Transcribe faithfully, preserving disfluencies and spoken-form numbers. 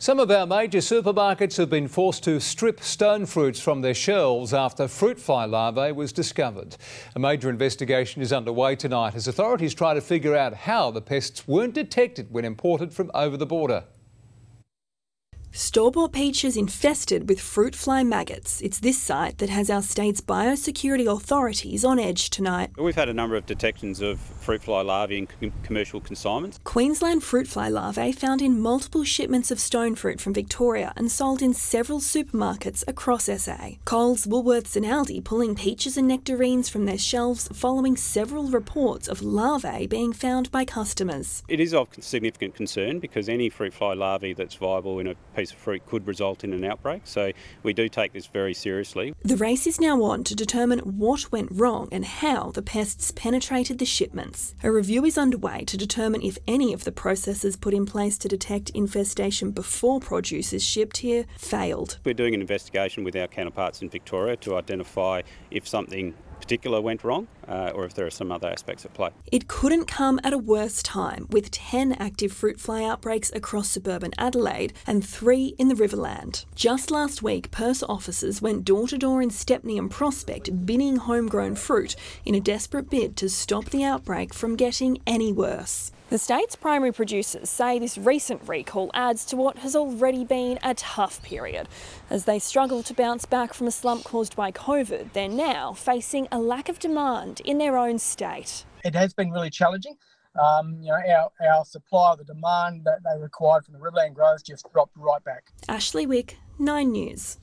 Some of our major supermarkets have been forced to strip stone fruits from their shelves after fruit fly larvae was discovered. A major investigation is underway tonight as authorities try to figure out how the pests weren't detected when imported from over the border. Store-bought peaches infested with fruit fly maggots. It's this site that has our state's biosecurity authorities on edge tonight. We've had a number of detections of fruit fly larvae in commercial consignments. Queensland fruit fly larvae found in multiple shipments of stone fruit from Victoria and sold in several supermarkets across S A. Coles, Woolworths and Aldi pulling peaches and nectarines from their shelves following several reports of larvae being found by customers. It is of significant concern because any fruit fly larvae that's viable in a piece of fruit could result in an outbreak, so we do take this very seriously. The race is now on to determine what went wrong and how the pests penetrated the shipments. A review is underway to determine if any of the processes put in place to detect infestation before produce is shipped here failed. We're doing an investigation with our counterparts in Victoria to identify if something particular went wrong uh, or if there are some other aspects at play. It couldn't come at a worse time, with ten active fruit fly outbreaks across suburban Adelaide and three in the Riverland. Just last week, PIRSA officers went door-to-door in Stepney and Prospect binning homegrown fruit in a desperate bid to stop the outbreak from getting any worse. The state's primary producers say this recent recall adds to what has already been a tough period. As they struggle to bounce back from a slump caused by COVID, they're now facing a lack of demand in their own state. It has been really challenging. Um, you know, our, our supply, the demand that they required from the Riverland growers just dropped right back. Ashley Wick, Nine News.